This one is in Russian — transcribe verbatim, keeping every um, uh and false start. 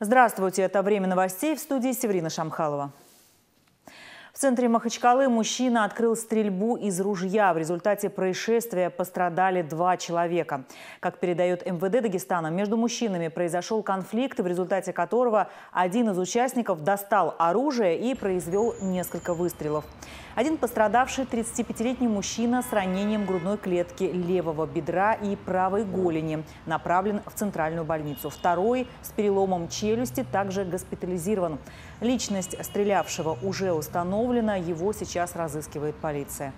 Здравствуйте, это «Время новостей», в студии Севрина Шамхалова. В центре Махачкалы мужчина открыл стрельбу из ружья. В результате происшествия пострадали два человека. Как передает эм вэ дэ Дагестана, между мужчинами произошел конфликт, в результате которого один из участников достал оружие и произвел несколько выстрелов. Один пострадавший тридцатипятилетний мужчина с ранением грудной клетки, левого бедра и правой голени направлен в центральную больницу. Второй с переломом челюсти также госпитализирован. Личность стрелявшего уже установлена. Его сейчас разыскивает полиция.